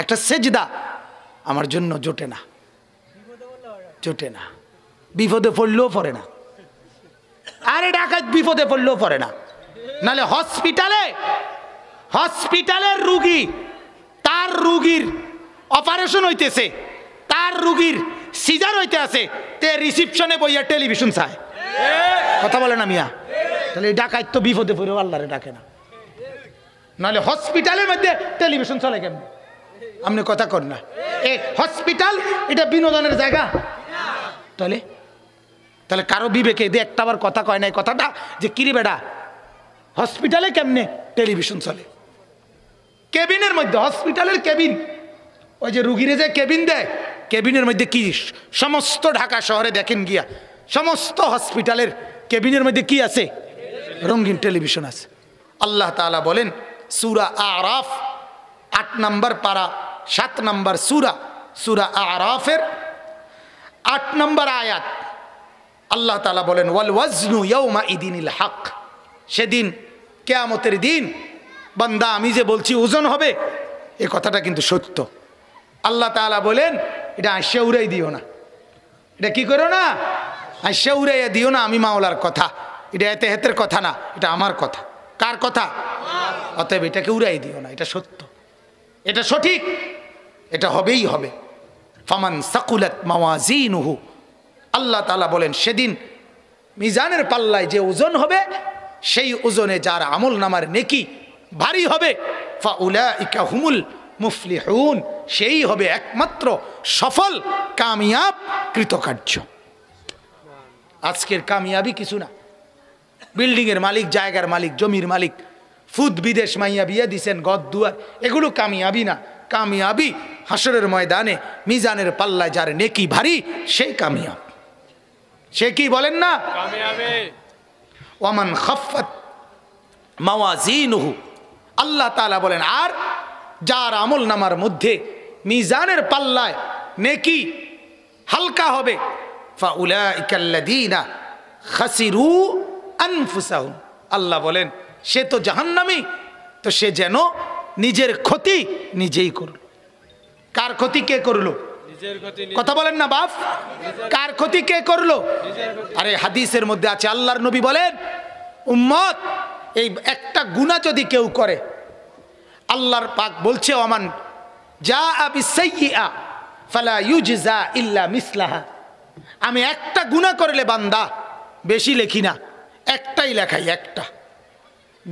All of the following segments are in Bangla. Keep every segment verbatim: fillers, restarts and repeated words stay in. একটা সেজদা আমার জন্য জোটে না জোটে না বিপদে পড়লেও পড়ে না আরে ডাকাত বিপদে পড়লেও পড়ে না নালে হসপিটালে হসপিটালের রোগী তার রোগীর অপারেশন হইতেছে তার রোগীর সিজার হইতে আছে তে রিসেপশনে বইয়া টেলিভিশন চায় কথা বলে না মিয়া তাহলে ডাকাত তো বিপদে পড়ে আল্লাহরে ডাকে না নালে হসপিটালের মধ্যে টেলিভিশন চলে কেমনে আমনে কথা কর না এই হসপিটাল এটা বিনোদনের জায়গা না তাহলে তাহলে কারো বিবেকে দে একবার কথা কয় নাই কথাটা যে কিরে বেটা হসপিটালে কেমনে টেলিভিশন চলে কেবিনের মধ্যে হসপিটালের কেবিন ওই যে রোগীরে যে কেবিন দেয় কেবিনের মধ্যে কি সমস্ত ঢাকা শহরে দেখেন গিয়া সমস্ত হসপিটালের কেবিনের মধ্যে কি আছে রঙিন টেলিভিশন আছে আল্লাহ তাআলা বলেন সূরা আরাফ आठ नंबर पारा सात नंबर सूरा सूरा आराफेर आठ नंबर आयात अल्लाह ताला बोलेन वल वज़नु यौमा इदिनिल हक सेदिन कियामतेर दिन बंदा आमी जे बोलछी ओजन होबे ए कथाटा किन्तु सत्य अल्लाह ताला बोलेन एटा आइशा उड़ाई दिओ ना एटा कि करो ना आइशा उड़ाइया दिओ ना आमी माओलार कथा एटा एते हेतेर कथा ना एटा आमार कथा कार कथा अतएव एटाके उड़ाई दिओ ना एटा सत्य এটা সঠিক এটা হবেই হবে ফামান সাকুলাত মাওয়াজিনুহু আল্লাহ তাআলা বলেন সেদিন মিজানের পাল্লায় যে ওজন হবে সেই ওজনে যার আমলনামার নেকি ভারী হবে ফাউলাইকা হুমুল মুফলিহুন সেই হবে একমাত্র সফল কামিয়াব কৃতকার্য আজকের কামিয়াবি কিছু না বিল্ডিং এর মালিক জায়গার মালিক জমির মালিক फुद विदेश माइया बिया दिसेन गद दुआर एगुलो कामयाबी ना कामयाबी हाशरेर मैदाने मिजानेर पाल्लाय जार नेकी भारी से कामयाब से कि बोलेन ना कामयाबी वमन खफ्फत मावाजिनुहु अल्लाह ताआला बोलेन आर जार आमल नामार मध्य मिजानेर पाल्लाय नेकी हल्का होबे फाउलाइकाल्लादीना खसिरू अनफुसाहुम अल्लाह बोलेन से तो जहन्नामी तो से जान निजेर क्षति निजेई करल कार क्षति के करलो कथा बोलेन ना बाप कार क्षति के करलो अरे हादीसेर मध्ये आछे आल्लाहर नबी बोलेन उम्मत एई एकटा गुनाह जदि केउ करे आल्लाहर पाक बोलछे ओमान जाआ बिसय्यिआ फला युजजा इल्ला मिसलाहा आमी एकटा गुनाह करले बान्दा बेशी लेखि ना एकटाई लेखाई एकटा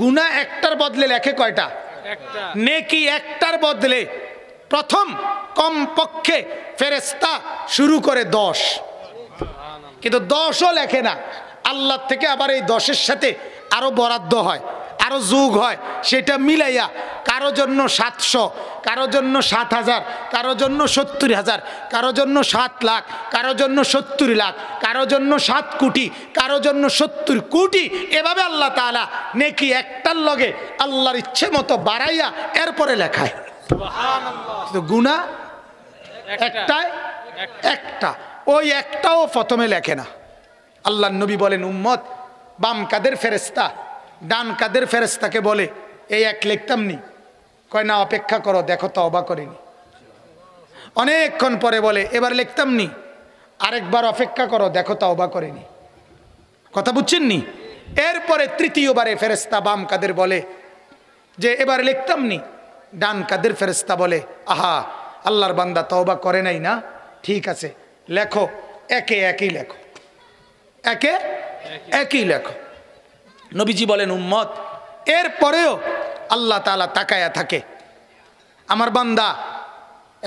गुना एकटार बदले लेखे कयटा नेकी एकटार बदले प्रथम कम पक्षे फेरेस्ता शुरू करे दस किन्तु दसो लेखे ना आल्लाह थेके आबार एई दशेर साथे आरो बराद्द हय आरो जोग हय सेटा मिलाइया कारो जन्य सातशो कारो जन्य सात हज़ार कारो जन्य सत्तर हज़ार कारो जन्य सात लाख कारो जन्य सत्तर लाख कारो जन्य सात कोटी कारो जन्य सत्तर कोटी एभाबे आल्लाह ताआला नेकी एकटार लगे आल्लाहर इच्छे मतो बाड़ाइया एरपरे लेखाय सुबहानाल्लाह तो गुनाह एकटाय एकटा ओई एकटाओ प्रथमे लेखे ना आल्लाहर नबी बोलेन उम्मत बाम कादेर फेरेस्ता डान कादेर फेरेस्ताके बोले ए एक लिखताम नि कय ना अपेक्षा करो देखो तौबा करिनी अनेकक्षण परे बोले एबार लिखताम नि आरेकबार अपेक्षा करो देखो तौबा करिनी कथा बुझছেন নি এরপরে তৃতীয়বারে ফেরেশতা বাম কাদের বলে যে এবারে লিখতাম নি ডান কাদের ফেরেশতা বলে আহা আল্লাহর বান্দা তওবা করে নাই না ঠিক আছে লেখো একে একই লেখো একে একই লেখো নবীজি বলেন উম্মত এরপরেও আল্লাহ তাআলা তাকায়া থাকে আমার বান্দা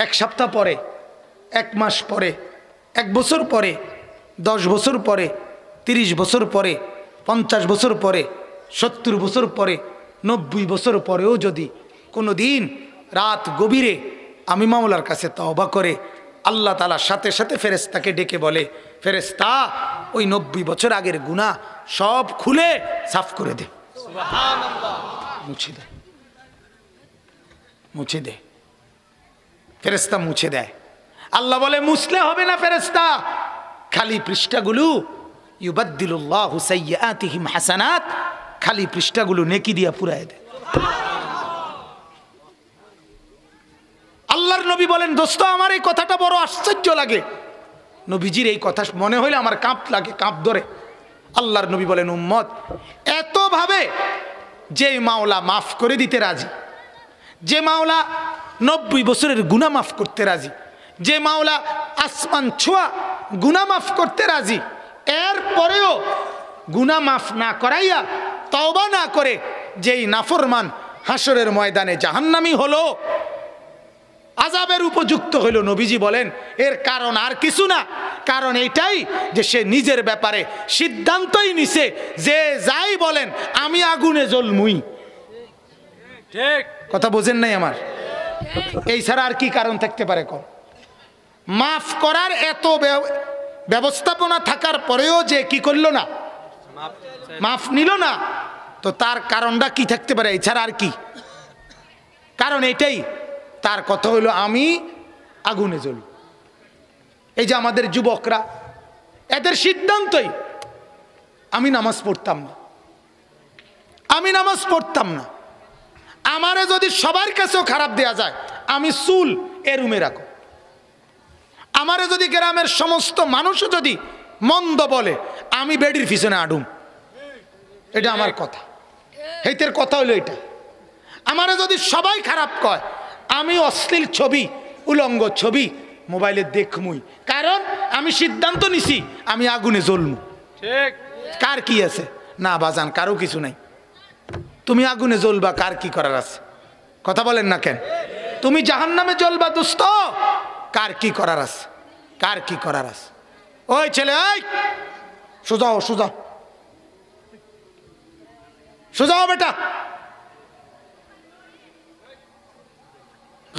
এক সপ্তাহ পরে এক মাস পরে এক বছর পরে দশ বছর পরে তিরিশ বছর পরে পঞ্চাশ বছর পরে সত্তর বছর পরে নব্বই বছর পরেও যদি কোনো দিন রাত গভীরে আমি মাওলার কাছে তওবা করে আল্লাহ তাআলা সাথে সাথে ফেরেশতাকে ডেকে বলে ফেরেশতা ওই নব্বই বছর আগের গুনাহ সব খুলে সাফ করে দে সুবহানাল্লাহ মুছে দে মুছে দে ফেরেশতা মুছে দেয় আল্লাহ বলে মুছলে হবে না ফেরেশতা খালি পৃষ্ঠাগুলো ইউবাদদিলুল্লাহু সাইয়্যাতিহিম হাসানাত খালি পৃষ্ঠাগুলো নেকি দিয়া পুরায় দেয় সুবহানাল্লাহ নবী বলেন দোস্ত আমার এই কথাটা বড় আশ্চর্য লাগে, নবীজির এই কথা মনে হইলে আমার কাঁপ লাগে, কাঁপ ধরে। আল্লাহর নবী বলেন উম্মত এত ভাবে যে মাওলা মাফ করে দিতে রাজি, যে মাওলা নব্বই বছরের গুনাহ মাফ করতে রাজি, যে মাওলা আসমান ছোঁয়া গুনাহ মাফ করতে রাজি, এর পরেও গুনাহ মাফ না করাইয়া তওবা না করে যেই নাফরমান হাসরের ময়দানে জাহান্নামী হলো, আযাবের উপযুক্ত হইল। নবীজি বলেন এর কারণ আর কিছু না, কারণ এটাই যে সে নিজের ব্যাপারে সিদ্ধান্তই নিছে যে যাই বলেন আমি আগুনে জ্বলমুই। ঠিক কথা বোঝেন নাই আমার? এই ছাড়া আর কি কারণ থাকতে পারে? কম মাফ করার এত ব্যবস্থাপনা থাকার পরেও যে কি করলো না, মাফ নিল না, তো তার কারণটা কি থাকতে পারে? এছাড়া আর কি কারণ? এটাই তার কথা হলো আমি আগুনে জ্বলি। এই যে আমাদের যুবকরা, এদের সিদ্ধান্তই আমি নামাজ পড়তাম না, আমি নামাজ পড়তাম না, আমারে যদি সবার কাছেও খারাপ দেয়া যায় আমি চুল এ রুমে রাখো, আমারে যদি গ্রামের সমস্ত মানুষও যদি মন্দ বলে আমি বেডির পিছনে আডুম, এটা আমার কথা, হেতের কথা হইলো এটা। আমারে যদি সবাই খারাপ কয় আমি অশ্লীল ছবি উলঙ্গ ছবি মোবাইলে দেখমুই, কারণ আমি সিদ্ধান্ত নিছি আমি আগুনে জ্বলমু। ঠিক কার কি আছে? না বাজান কারো কিছু নাই, তুমি আগুনে জ্বলবা, কার কি করার আছে? কথা বলেন না কেন? তুমি জাহান্নামে জ্বলবা দোস্ত, কার কি করার আছে? কার কি করার আছে? ওই ছেলে এই সুজাও সুজাও সুজাও বেটা,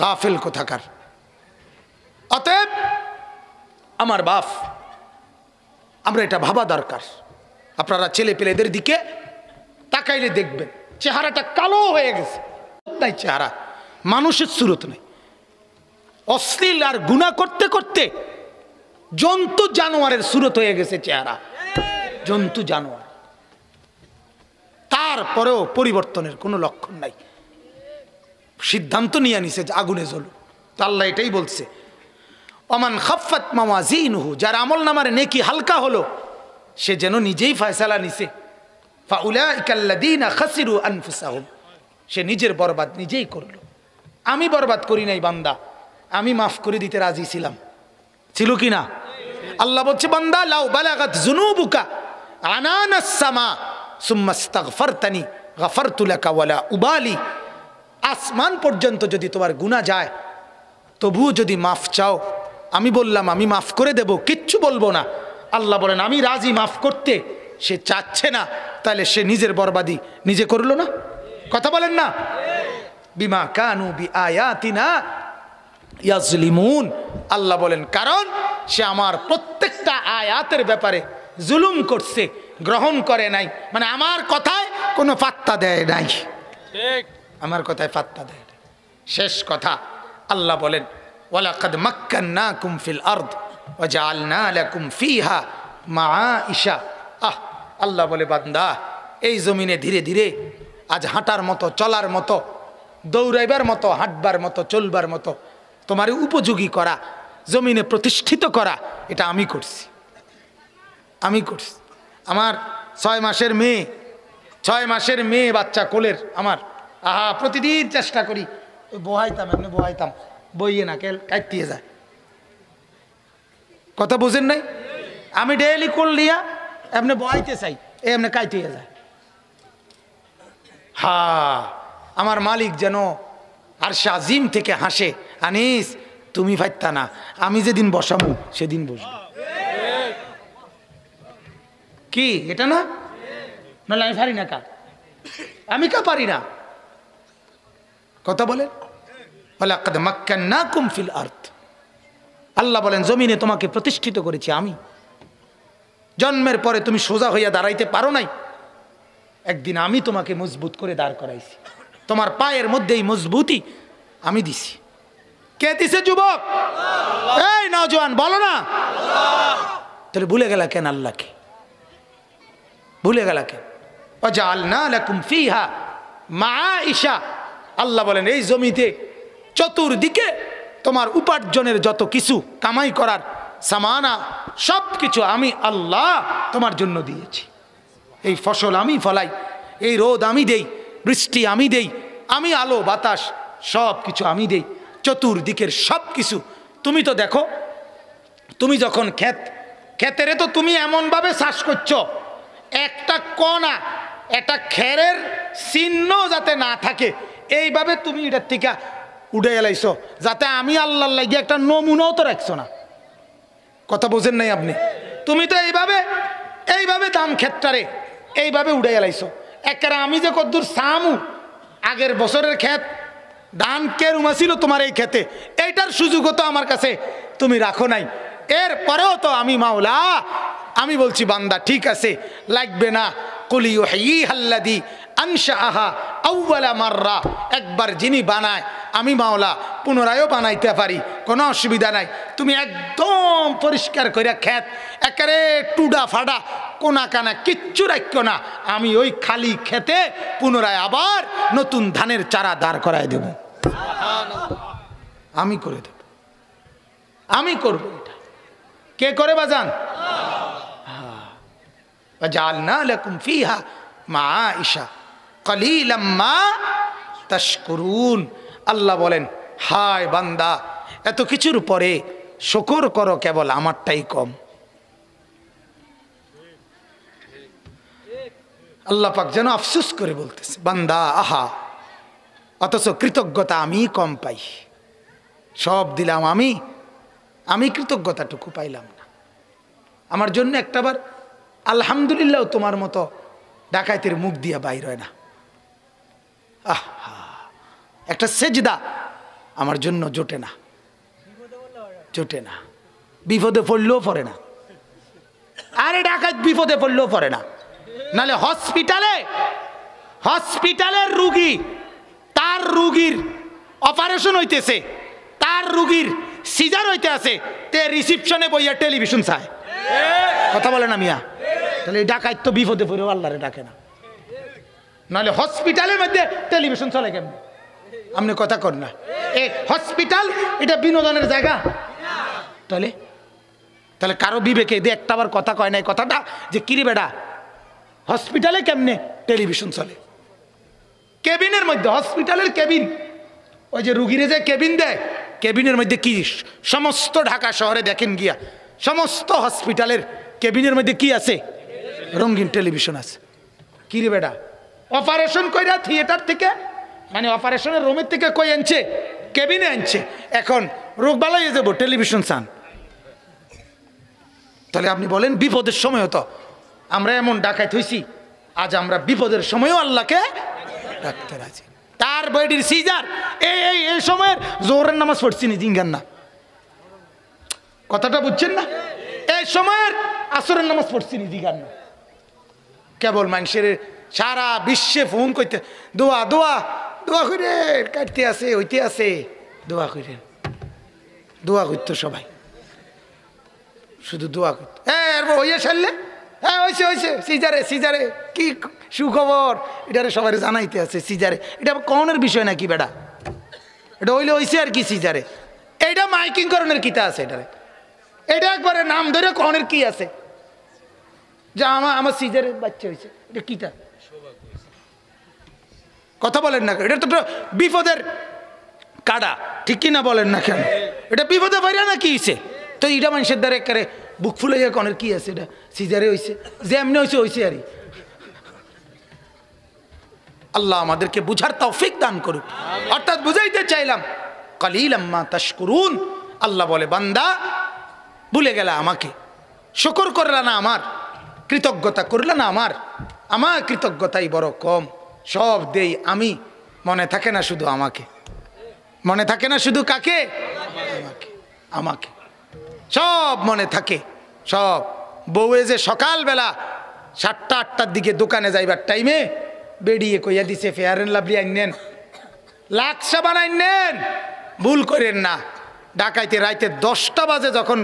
গাফিল কোথাকার। অতএব আমার বাপ, আমরা এটা ভাবা দরকার। আপনারা ছেলে পেলেদের দিকে তাকাইলে দেখবেন চেহারাটা কালো হয়ে গেছে, নাই চেহারা, মানুষের সুরত নাই, অশ্লীল আর গুনাহ করতে করতে জন্তু জানোয়ারের সুরত হয়ে গেছে চেহারা, জন্তু জানোয়ার। তারপরেও পরিবর্তনের কোনো লক্ষণ নাই, সিদ্ধান্ত নিয়ে নিছে যে আগুনে জ্বলুক। তো আল্লাহ এটাই বলছে অমান খাফাত মাওয়াজিনুহু, যার আমল নামার নেকি হালকা হলো সে যেন নিজেই ফয়সালা নিছে, ফাউলাইকা আল্লাযীনা খাসিরু আনফুসাহুম, সে নিজের বরবাদ নিজেই করলো। আমি বরবাদ করি নাই বান্দা, আমি মাফ করে দিতে রাজি ছিলাম, ছিল কি না? আল্লাহ বলছে বান্দা লাউ বালাগাত যুনুবুকা আনানাস সামা সুম্মা ইস্তাগফারতানি গফারতু লাকা ওয়ালা উবালি, আসমান পর্যন্ত যদি তোমার গুনাহ যায় তবুও যদি মাফ চাও আমি বললাম আমি মাফ করে দেব, কিচ্ছু বলবো না। আল্লাহ বলেন আমি রাজি মাফ করতে, সে চাচ্ছে না, তাহলে সে নিজের বরবাদি নিজে করলো না। কথা বলেন না? বিমা কানু বিআয়াতিনা ইয়াজলিমুন, আল্লাহ বলেন কারণ সে আমার প্রত্যেকটা আয়াতের ব্যাপারে জুলুম করছে, গ্রহণ করে নাই, মানে আমার কথায় কোনো পাত্তা দেয় নাই। ঠিক আমার কথায় পাত্তা দেয় নাই। শেষ কথা আল্লাহ বলেন ওয়ালাকাদ মাক্কান্নাকুম ফিল আরদ ওয়া জাআলনা লাকুম ফিহা মাআইশা, আহ আল্লাহ বলে বান্দা এই জমিনে ধীরে ধীরে আজ হাঁটার মতো, চলার মতো, দৌড়াইবার মতো, হাঁটবার মতো, চলবার মতো তোমার উপযোগী করা, জমিনে প্রতিষ্ঠিত করা, এটা আমি করছি, আমি করছি। আমার ছয় মাসের মেয়ে, ছয় মাসের মেয়ে বাচ্চা কোলের, আমার আহা প্রতিদিন চেষ্টা করি, বহাইতাম এমনি বহাইতাম, বইয়ে না কেল কাটতিয়ে যায়। কথা বুঝেন নাই? আমি ডেইলি কোল লিয়া এমনি বহাইতে চাই, এমনি কাটতিয়ে যায়। হা আমার মালিক যেন আর শাজিম থেকে হাসে, আনিস তুমি ফাইতা না, আমি যেদিন বসাবো সেদিন বসবো, কি এটা না? নাহলে আমি পারি না, কা আমি কা পারি না। কথা বলেন ওয়ালাকাদ মাক্কান্নাকুম ফিল আরদ, আল্লাহ বলেন জমিনে তোমাকে প্রতিষ্ঠিত করেছি আমি। জন্মের পরে তুমি সোজা হইয়া দাঁড়াইতে পারো নাই, একদিন আমি তোমাকে মজবুত করে দাঁড় করাইছি, তোমার পায়ের মধ্যেই মজবুতি আমি দিছি। কে দিছে যুবক? এই নওজোয়ান বলো না, তাহলে ভুলে গেলা কেন? আল্লাহকে ভুলে গেলা কেন? ওয়াজআলনা লাকুম ফিহা মাআইশা, আল্লাহ বলেন এই জমিতে চতুর্দিকে তোমার উপার্জনের যত কিছু কামাই করার সামানা সব কিছু আমি আল্লাহ তোমার জন্য দিয়েছি। এই ফসল আমি ফলাই, এই রোদ আমি দেই, বৃষ্টি আমি দেই, আমি আলো বাতাস সব কিছু আমি দেই। চতুর্দিকের সব কিছু তুমি তো দেখো। তুমি যখন ক্ষেত ক্ষেতেরে তো তুমি এমনভাবে চাষ করছো একটা কণা একটা খেরের চিহ্ন যাতে না থাকে এইভাবে তুমি এটার থেকে উঠে এলাইছো, যাতে আমি আল্লাহর লাগিয়ে একটা নমুনাও তো রাখছো না। কথা বোঝেন নাই আপনি? তুমি তো এইভাবে এইভাবে ধান ক্ষেতটারে এইভাবে উঠে এলাইছো। একবারে আমি যে কদ্দুর সামু আগের বছরের ক্ষেত ধান কেরুমা ছিল তোমার এই ক্ষেতে, এইটার সুযোগও তো আমার কাছে তুমি রাখো নাই। এরপরেও তো আমি মাওলা আমি বলছি বান্দা ঠিক আছে লাগবে না। কুলি ইউহিহাল্লাযী আনশাআহা আউওয়ালা মাররা, একবার যিনি বানায় আমি মাওলা পুনরায়ও বানাইতে পারি, কোনো অসুবিধা নাই। তুমি একদম পরিষ্কার করে ক্ষেত একেবারে টুডা ফাডা কোনা কানা কিচ্ছু রাখো না, আমি ওই খালি খেতে পুনরায় আবার নতুন ধানের চারা দাঁড় করায় দেব। আমি করে দেব, আমি করব। এটা কে করে বাজান? وَجَعَلْنَا لَكُمْ فِيهَا مَعَائِشَ قَلِيلًا مَا تَشْكُرُونَ। আল্লাহ বলেন হায় বান্দা এত কিছুর পরে শুকর করো, কেবল আমারটাই কম। আল্লাহ পাক যেন আফসোস করে বলতেছে বান্দা আহা, অথচ কৃতজ্ঞতা আমি কম পাই। সব দিলাম আমি, আমি কৃতজ্ঞতাটুকু পাইলাম না। আমার জন্য একটাবার আলহামদুলিল্লাহ তোমার মতো ডাকাইতের মুখ দিয়া বাইর হয় না। আহা, একটা সেজদা আমার জন্য জোটে না, জোটে না। বিপদে পড়লেও পড়ে না। আরে ডাকাইত বিপদে পড়লেও পড়ে না, নাহলে হসপিটালে হসপিটালের রুগী তার রুগীর অপারেশন হইতেছে, তার রুগীর সিজার হইতে আছে, তে রিসিপশনে বইয়া টেলিভিশন চায়। কথা বলে না মিয়া? তাহলে এই ডাকাত তো বিপদে পড়েও আল্লাহরে ডাকে না, নাহলে হসপিটালের মধ্যে টেলিভিশন চলে কেমন? আপনি কথা কর না। এ হসপিটাল এটা বিনোদনের জায়গা? তাহলে তাহলে কারো বিবেকে দিয়ে একটা আবার কথা কয় নাই কথাটা যে কিরে বেটা হসপিটালে কেমনে টেলিভিশন চলে? কেবিনের মধ্যে, হসপিটালের কেবিন, ওই যে রুগীরে যে কেবিন দেয়, কেবিনের মধ্যে কি সমস্ত ঢাকা শহরে দেখেন গিয়া সমস্ত হসপিটালের কেবিনের মধ্যে কি আছে? রঙিন টেলিভিশন আছে। কিরে বেটা অপারেশন কইরা থিয়েটার থেকে মানে অপারেশনের রুমের থেকে কই আনছে? কেবিনে আনছে। এখন রোগবালাই যাব টেলিভিশন চান। তাহলে আপনি বলেন বিপদের সময় তো আমরা এমন ডাকাইত হইছি, আজ আমরা বিপদের সময়ও আল্লাহকে ডাকতে রাজি। তার বডির সিজার এই এই সময়ের জোহরের নামাজ পড়ছি নি জিঙ্গান না, কথাটা বুঝছেন না? এই সময়ের আসরের নামাজ পড়ছি নি জিঙ্গান না। কেবল মানুষের সারা বিশ্বে ফোন করতে দোয়া দোয়া দোয়া করে কাটতে আছে হইতে আছে, দোয়া করেন, দোয়া করত সবাই, শুধু দোয়া করত। হ্যাঁ ওইয়া সারলে হ্যাঁ হয়েছে হয়েছে সিজারে সিজারে কি সুখবর এটারে সবাই জানাইতে আছে। সিজারে এটা কনের বিষয় নাকি বেটা? এটা হইলে হয়েছে আর কি। সিজারে এইটা মাইকিং করণের কিতা আছে? এটারে এটা একবারে নাম ধরে কনের কি আছে যা আমার আমার সিজারে বাচ্চা হয়েছে, এটা কিতা? কথা বলেন না, এটা তো বিপদের কাড়া, ঠিক কি না বলেন না কেন? এটা বিপদে বাইরে না কি হয়েছে তো এটা মানুষের দ্বারা একেবারে বুক ফুলে যায় কনের কি আছে এটা সিজারে হয়েছে, যে এমনি হয়েছে হয়েছে আর। আল্লাহ আমাদেরকে বুঝার তৌফিক দান করুক। অর্থাৎ বুঝাইতে চাইলাম কালিলাম মা তাশকুরুন। আল্লাহ বলে বান্দা ভুলে গেলা আমাকে, শুকর করলা না আমার, কৃতজ্ঞতা করলা না আমার, আমার কৃতজ্ঞতাই বড় কম। সব দেই আমি, মনে থাকে না শুধু আমাকে, মনে থাকে না শুধু কাকে? আমাকে, আমাকে সব মনে থাকে। সব বউয়ে যে সকালবেলা সাতটা আটটার দিকে দোকানে যাইবার টাইমে বেরিয়ে কইয়া দিছে ফেয়ার অ্যান্ড লাভলি আইনেন, লাক্সা বানাইনেন, ভুল করেন না। ডাকাইতে রাইতে দশটা বাজে যখন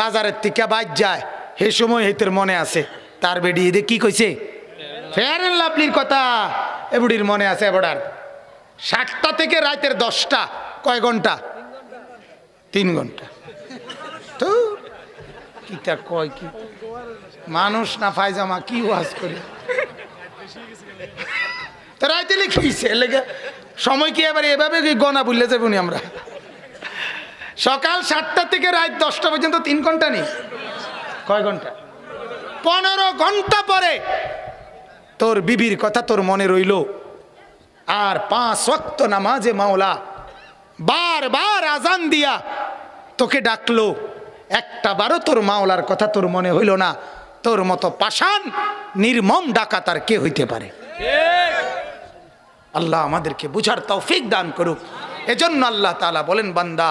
বাজারের থেকে বাইর যায় সেই সময় হেতের মনে আছে তার বেরিয়ে দিয়ে কী কইছে ফেয়ার অ্যান্ড লাভলির কথা এবুড়ির মনে আছে। এবার সাতটা থেকে রাইতের দশটা কয় ঘন্টা? তিন ঘন্টা তো কিটা কয় কি মানুষ না পায়জামা কি ওয়াজ করে রাইতে লিখিছে লাগে সময় কি এবারে এভাবে কি গনা ভুলে যাব না আমরা সকাল সাতটা থেকে রাত দশটা পর্যন্ত তিন ঘন্টা নেই কয় ঘন্টা পনেরো ঘন্টা পরে তোর বিবির কথা তোর মনে রইল আর পাঁচ ওয়াক্ত নামাজে মাওলা বারবার আযান দিয়া তোকে ডাকলো একটা বারো তোর মাওলার কথা তোর মনে হইল না তোর মতো পাষাণ নির্মম ডাকাত আর কে হইতে পারে আল্লাহ আমাদেরকে বুঝার তৌফিক দান করুক এজন্য আল্লাহ তাআলা বলেন বান্দা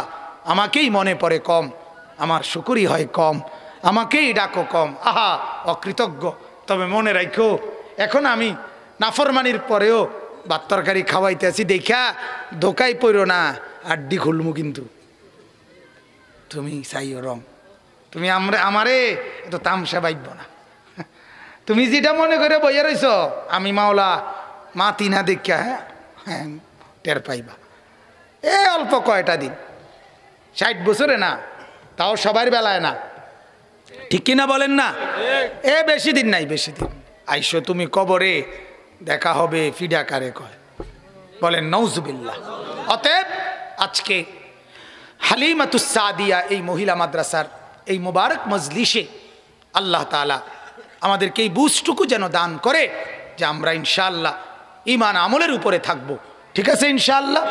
আমাকেই মনে পড়ে কম আমার শুকরি হয় কম আমাকেই ডাকো কম আহা অকৃতজ্ঞ তবে মনে রাখো এখন আমি নাফরমানির পরেও ভাত তরকারি খাওয়াইতে আছি দেখা ধোকাই পড়ো না আড্ডি খুলমু কিন্তু তুমি চাইও রং তুমি আমরা আমারে এত তামসা বাইব না তুমি যেটা মনে করে বইয়া রইছ আমি মাওলা মাতি না দেখা হ্যাঁ টের পাইবা এ অল্প কয়টা দিন ষাট বছরে না তাও সবার বেলায় না ঠিক কিনা বলেন না এ বেশি দিন নাই বেশি দিন আইসো তুমি কবরে দেখা হবে ফিডা কারে কয় বলেন নাউজুবিল্লাহ অতএব আজকে হালিমাতুস সাদিয়া এই মহিলা মাদ্রাসার এই মোবারক মজলিসে আল্লাহ তাআলা আমাদেরকে এই বুঝটুকু যেন দান করে যে আমরা ইনশাআল্লাহ ঈমান আমলের উপরে থাকব ঠিক আছে ইনশাআল্লাহ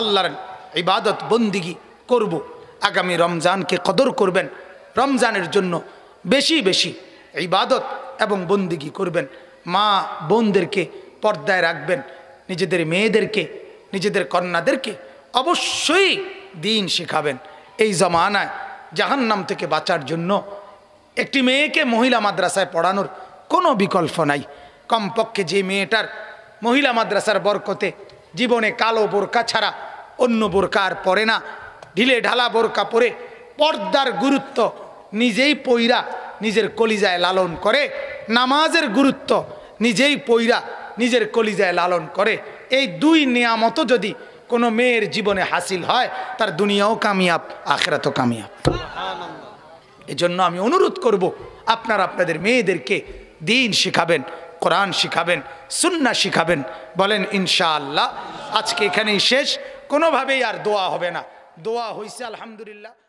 আল্লাহর ইবাদত বন্দিগি করব আগামী রমজানকে কদর করবেন রমজানের জন্য বেশি বেশি ইবাদত এবং বন্দিগি করবেন মা বোনদেরকে পর্দায় রাখবেন নিজেদের মেয়েদেরকে নিজেদের কন্যাদেরকে অবশ্যই দিন শেখাবেন এই জমানায় জাহান্নাম থেকে বাঁচার জন্য একটি মেয়েকে মহিলা মাদ্রাসায় পড়ানোর কোনো বিকল্প নাই কমপক্ষে যে মেয়েটার মহিলা মাদ্রাসার বরকতে জীবনে কালো বোরকা ছাড়া অন্য বোরকা আর পরে না ঢিলে ঢালা বোরকা পরে পর্দার গুরুত্ব নিজেই পইরা নিজের কলিজায় লালন করে নামাজের গুরুত্ব নিজেই পইরা নিজের কলিজায় লালন করে এই দুই নিয়ামত যদি কোনো মেয়ের জীবনে হাসিল হয় তার দুনিয়াও কামিয়াব আখিরাতও কামিয়াব এজন্য আমি অনুরোধ করব আপনারা আপনাদের মেয়েদেরকে দিন শিখাবেন কোরআন শিখাবেন সুন্নাহ শিখাবেন বলেন ইনশাআল্লাহ আজকে এখানেই শেষ কোনোভাবেই আর দোয়া হবে না দোয়া হইছে আলহামদুলিল্লাহ